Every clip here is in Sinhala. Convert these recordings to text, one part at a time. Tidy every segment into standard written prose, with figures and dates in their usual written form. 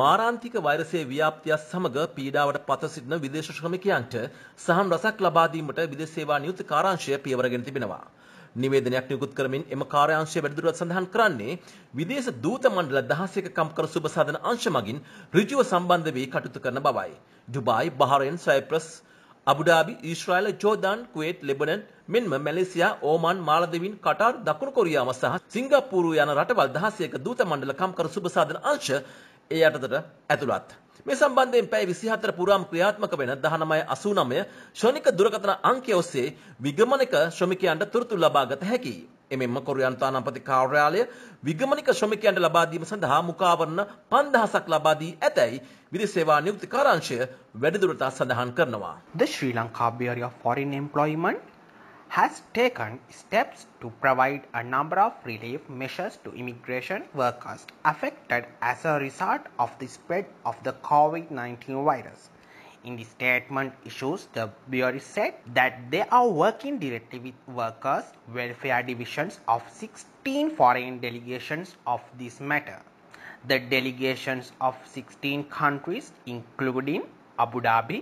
මාරාන්තික වෛරසයේ ව්‍යාප්තිය සමග පීඩාවට පත්ව සිටින විදේශ ශ්‍රමිකයන්ට සහන් රසක් ලබා දීමට විදේශ සේවා නියුක්ත කාර්යාංශය පියවරගෙන තිබෙනවා. නිවේදනයක් නිකුත් කරමින් එම කාර්යාංශය වැඩිදුරටත් සඳහන් කරන්නේ විදේශ දූත මණ්ඩල 11ක කම්කරු සුබසාධන අංශ මගින් ඍජුව සම්බන්ධ වී කටයුතු කරන බවයි. ඩුබායි, බහරේන්, සයිප්‍රස්, අබුඩාබි, ඊශ්‍රායල, ජෝර්ඩාන්, කුවේට්, ලෙබනන්, මෙන්ම මැලේසියා, ඕමාන්, මාලදිවයින්, කටාර්, දකුණු කොරියාව සහ සිංගප්පූරුව යන රටවල් 11ක දූත මණ්ඩල කම්කරු සුබසාධන අංශ ඒ යටතට ඇතුළත්. මේ සම්බන්ධයෙන් පැය 24 පුරාම ක්‍රියාත්මක වෙන 1989 ශ්‍රමික දුරකථන අංකය ඔස්සේ විගමනික ශ්‍රමිකයන්ට තොරතුරු ලබා ගත හැකියි. එමෙන්ම කොරියානු තානාපති කාර්යාලය විගමනික ශ්‍රමිකයන්ට ලබා දීම සඳහා මුඛාවරණ 5000ක් ලබා දී ඇතැයි විදේශ සේවා නියුක්ති කාර්යාංශය වැඩිදුරටත් සඳහන් කරනවා. The Sri Lanka Bureau of Foreign Employment has taken steps to provide a number of relief measures to immigration workers affected as a result of the spread of the COVID-19 virus. In the statement issues, the Bureau said that they are working directly with workers' welfare divisions of 16 foreign delegations of this matter. The delegations of 16 countries including Abu Dhabi,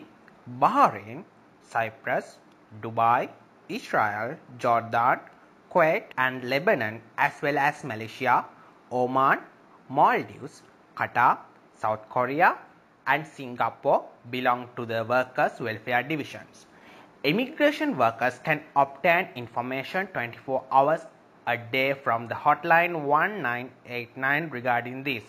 Bahrain, Cyprus, Dubai, Israel, Jordan, Kuwait and Lebanon, as well as Malaysia, Oman, Maldives, Qatar, South Korea and Singapore belong to the workers' welfare divisions. Immigration workers can obtain information 24 hours a day from the hotline 1989 regarding this.